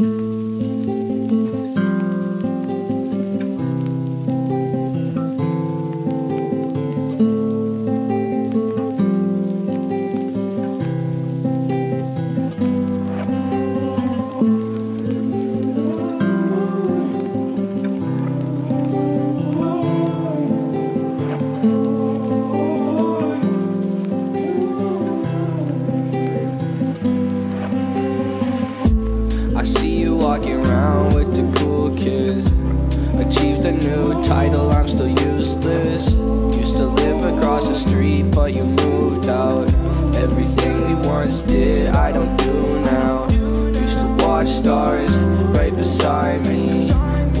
I see you walking around with the cool kids. Achieved a new title, I'm still useless. Used to live across the street, but you moved out. Everything we once did, I don't do now. Used to watch stars right beside me.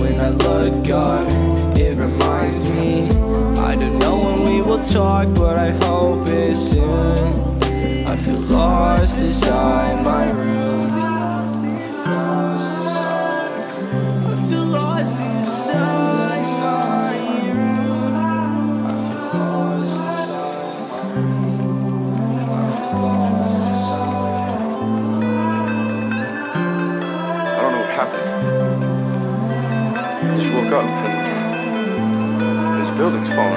When I look up, it reminds me. I don't know when we will talk, but I hope it's soon. I feel lost inside my room. I just woke up and this building's falling.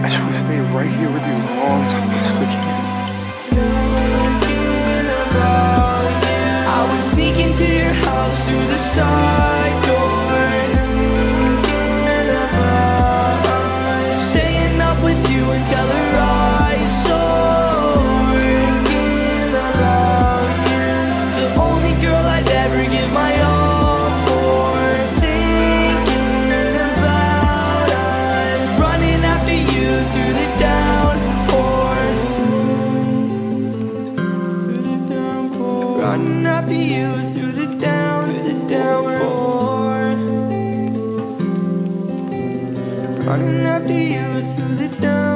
I just want to stay right here with you as long as I possibly can. Thinking about you, I was sneaking to your house through the side door. Thinking about us, staying up with you until her eyes soar. Thinking about you, the only girl I'd ever give my all for. Thinking about us, running after you through the downpour. Running after you through the downpour. Running after you through the downpour.